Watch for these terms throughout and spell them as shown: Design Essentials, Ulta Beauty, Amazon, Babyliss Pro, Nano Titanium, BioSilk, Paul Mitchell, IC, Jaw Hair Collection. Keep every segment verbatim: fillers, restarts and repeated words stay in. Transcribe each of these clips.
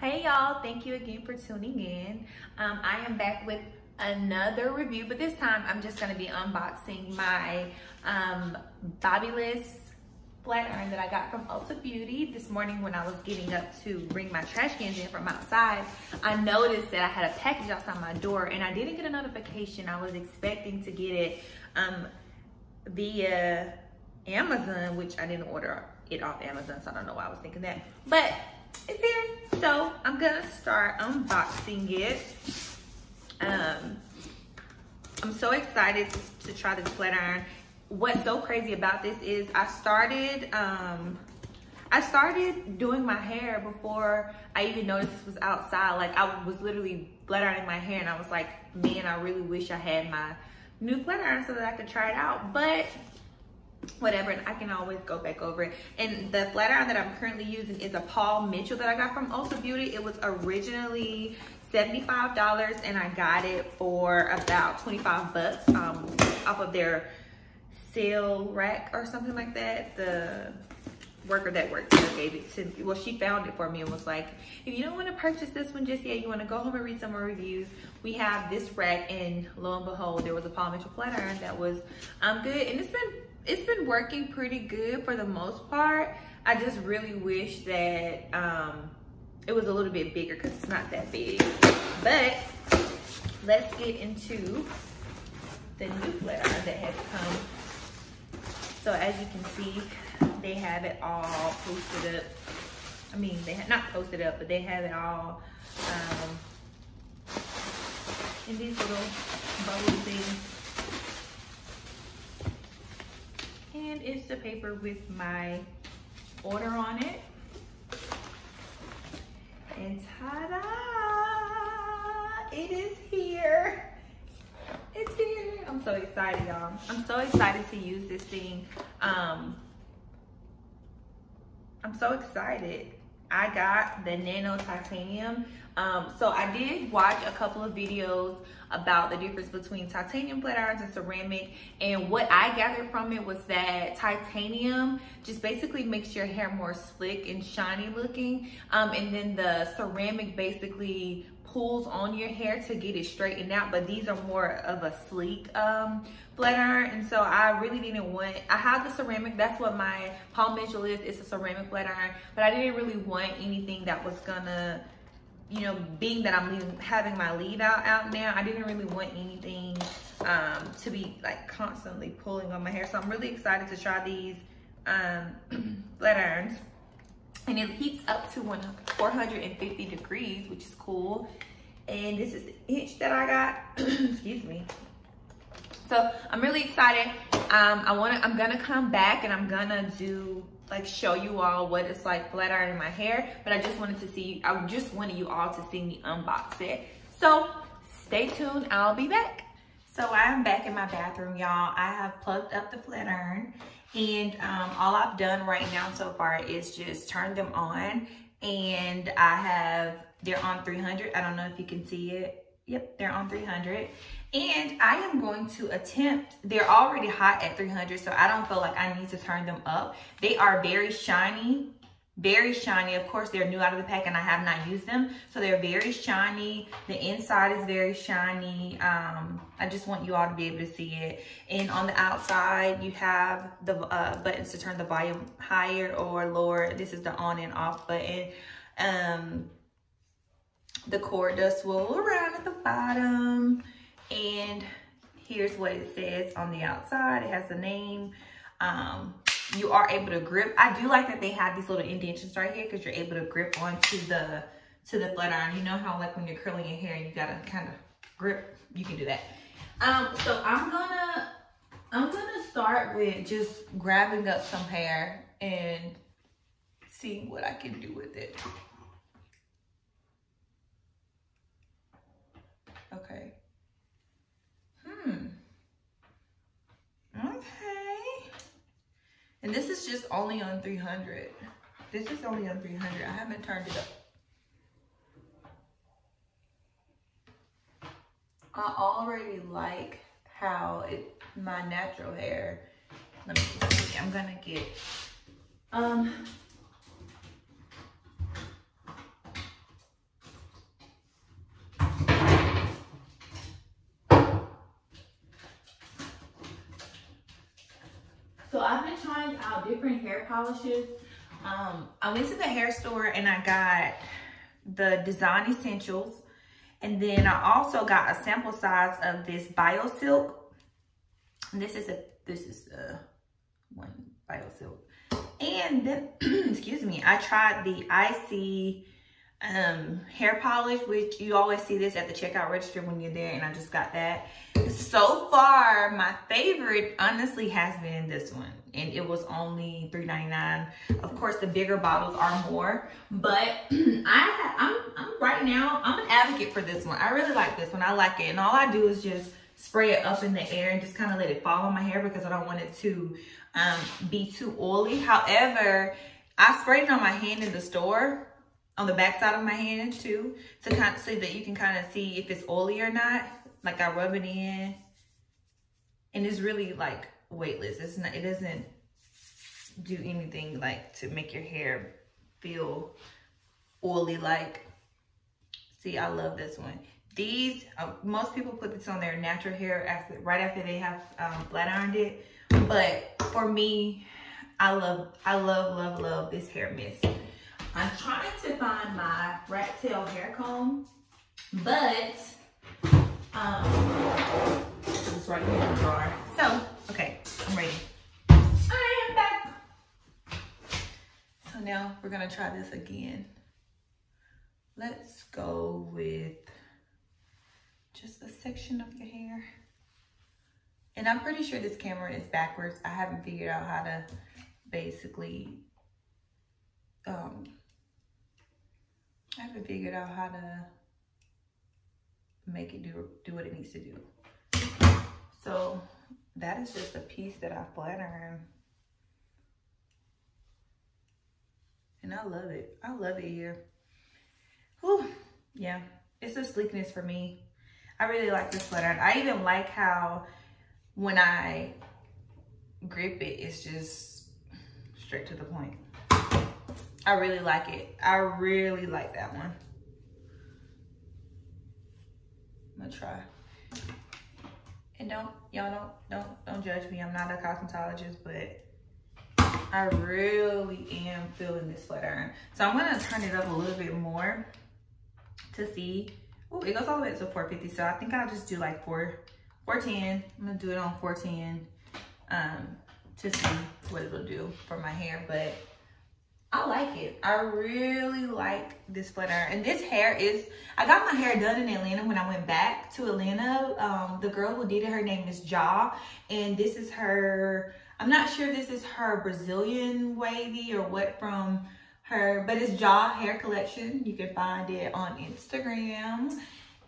Hey y'all, thank you again for tuning in. Um, I am back with another review, but this time I'm just gonna be unboxing my um, Babyliss flat iron that I got from Ulta Beauty. This morning when I was getting up to bring my trash cans in from outside, I noticed that I had a package outside my door and I didn't get a notification. I was expecting to get it um, via Amazon, which I didn't order it off Amazon, so I don't know why I was thinking that. But it's there, so I'm gonna start unboxing it. Um, I'm so excited to, to try this flat iron. What's so crazy about this is I started um, I started doing my hair before I even noticed this was outside. Like, I was literally flat ironing my hair and I was like, man, I really wish I had my new flat iron so that I could try it out, but whatever, and I can always go back over it. And the flat iron that I'm currently using is a Paul Mitchell that I got from Ulta Beauty. It was originally seventy-five dollars and I got it for about twenty-five bucks um, off of their sale rack or something like that. The worker that worked there gave it to me. Well, she found it for me and was like, if you don't want to purchase this one just yet, you want to go home and read some more reviews, we have this rack. And lo and behold, there was a Paul Mitchell flat iron that was um, good, and it's been it's been working pretty good for the most part. I just really wish that um, it was a little bit bigger because it's not that big. But let's get into the new flat iron that has come. So as you can see, they have it all posted up. I mean, they have not posted up, but they have it all um, in these little bubble things. And it's the paper with my order on it. And ta-da! It is here. It's here. I'm so excited, y'all. I'm so excited to use this thing. Um, I'm so excited. I got the Nano Titanium. Um, so I did watch a couple of videos about the difference between titanium flat irons and ceramic. And what I gathered from it was that titanium just basically makes your hair more slick and shiny looking. Um, and then the ceramic basically pulls on your hair to get it straightened out, but these are more of a sleek um, flat iron. And so I really didn't want, I have the ceramic, that's what my Paul Mitchell is, it's a ceramic flat iron, but I didn't really want anything that was gonna, you know, being that I'm leaving, having my leave out out now, I didn't really want anything um, to be like constantly pulling on my hair. So I'm really excited to try these um, flat irons. And it heats up to four hundred fifty degrees, which is cool. And this is the inch that I got. Excuse me. So I'm really excited. Um, I wanna, I'm gonna come back and I'm gonna do like show you all what it's like flat ironing my hair. But I just wanted to see, I just wanted you all to see me unbox it. So stay tuned. I'll be back. So I'm back in my bathroom, y'all. I have plugged up the flat iron, and um, all I've done right now so far is just turn them on, and I have, they're on three hundred. I don't know if you can see it. Yep, they're on three hundred. And I am going to attempt, they're already hot at three hundred, so I don't feel like I need to turn them up. They are very shiny, very shiny. Of course, they're new out of the pack and I have not used them, so they're very shiny. The inside is very shiny. um I just want you all to be able to see it. And on the outside you have the uh, buttons to turn the volume higher or lower. This is the on and off button. Um the cord does swirl around at the bottom, and here's what it says on the outside. It has the name. um You are able to grip. I do like that they have these little indentions right here because you're able to grip onto the to the flat iron. You know how like when you're curling your hair, you gotta kind of grip. You can do that. Um, so I'm gonna I'm gonna start with just grabbing up some hair and seeing what I can do with it. Okay. Hmm. Okay. And this is just only on three hundred. This is only on three hundred. I haven't turned it up. I already like how it, my natural hair. Let me see. I'm gonna get Um, so I've been trying out different hair polishes. Um, I went to the hair store and I got the Design Essentials. And then I also got a sample size of this BioSilk. This is a, this is a one BioSilk. And then, excuse me, I tried the I C um, hair polish, which you always see this at the checkout register when you're there. And I just got that. So far, my favorite honestly has been this one. And it was only three ninety-nine. Of course, the bigger bottles are more, but I, I'm, I'm right now, I'm an advocate for this one. I really like this one. I like it. And all I do is just spray it up in the air and just kind of let it fall on my hair because I don't want it to um, be too oily. However, I sprayed it on my hand in the store, on the back side of my hand too, to kind of, so that you can kind of see if it's oily or not. Like I rub it in and it's really like weightless. It's not, it doesn't do anything like to make your hair feel oily like. See, I love this one. These, uh, most people put this on their natural hair after, right after they have um, flat ironed it. But for me, I love, I love, love, love this hair mist. I'm trying to find my rat tail hair comb, but um, it's right here in the drawer. So, okay, I'm ready. I am back. So now we're gonna try this again. Let's go with just a section of your hair. And I'm pretty sure this camera is backwards. I haven't figured out how to basically, um, I haven't figured out how to make it do, do what it needs to do. So that is just a piece that I flat ironed. And I love it. I love it here. Whew. Yeah, it's a sleekness for me. I really like this flat iron. I even like how when I grip it, it's just straight to the point. I really like it. I really like that one. I'm gonna try. And don't, y'all don't, don't, don't judge me. I'm not a cosmetologist, but I really am feeling this flat iron. So I'm gonna turn it up a little bit more to see. Oh, it goes all the way up to four fifty, so I think I'll just do like four, four ten. I'm gonna do it on four ten um, to see what it'll do for my hair, but I like it. I really like this flat iron. And this hair is, I got my hair done in Atlanta when I went back to Atlanta. Um, the girl who did it, her name is Jaw, and this is her, I'm not sure this is her Brazilian wavy or what from her, but it's Jaw Hair Collection. You can find it on Instagram.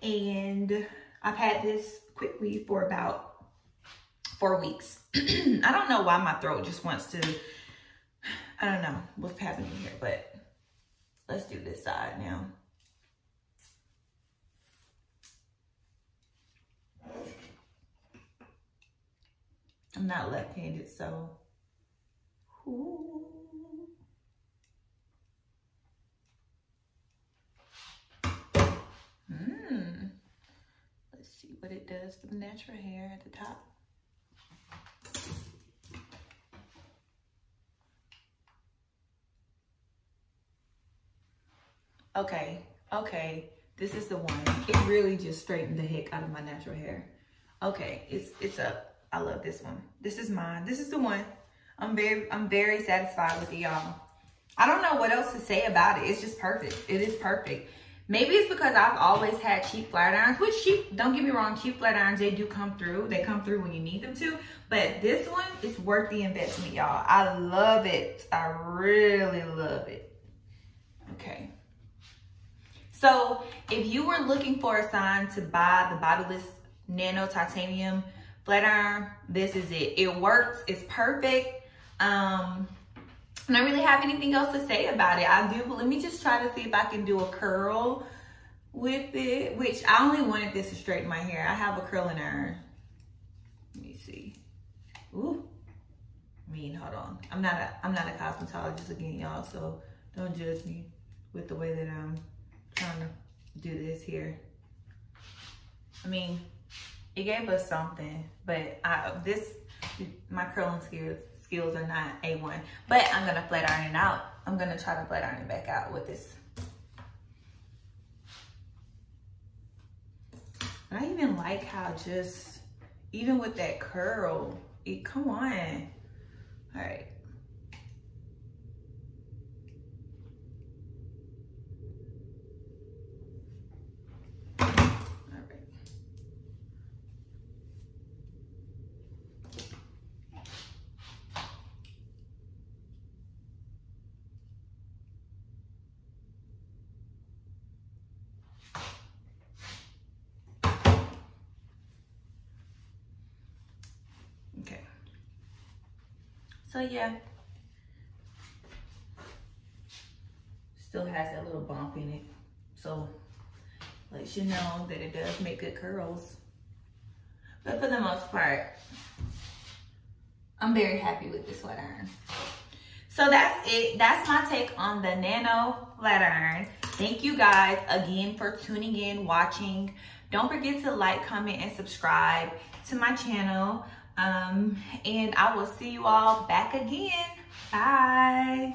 And I've had this quick weave for about four weeks. I don't know why my throat just wants to, I don't know what's happening here, but let's do this side now. I'm not left-handed, so. Ooh. Mm. Let's see what it does for the natural hair at the top. Okay, okay, this is the one. It really just straightened the heck out of my natural hair. Okay, it's it's up. I love this one. This is mine. This is the one. I'm very I'm very satisfied with it, y'all. I don't know what else to say about it. It's just perfect. It is perfect. Maybe it's because I've always had cheap flat irons, which cheap, don't get me wrong, cheap flat irons, they do come through. They come through when you need them to, but this one is worth the investment, y'all. I love it. I really love it. Okay. So if you were looking for a sign to buy the Babyliss Nano Titanium flat iron, this is it. It works, it's perfect. Um, I don't really have anything else to say about it. I do, but let me just try to see if I can do a curl with it, which I only wanted this to straighten my hair. I have a curling iron. Let me see. Ooh, mean, hold on. I'm not a, I'm not a cosmetologist again, y'all, so don't judge me with the way that I'm trying to do this here. I mean, it gave us something, but I, this, my curling skills, skills are not A one, but I'm gonna flat iron it out. I'm gonna try to flat iron it back out with this. And I even like how just, even with that curl, it, come on. All right. All right. Okay. So yeah. Still has that little bump in it. So let you know that it does make good curls. But for the most part, I'm very happy with this flat iron. So that's it. That's my take on the Nano flat iron. Thank you guys again for tuning in, watching. Don't forget to like, comment, and subscribe to my channel. Um, and I will see you all back again. Bye.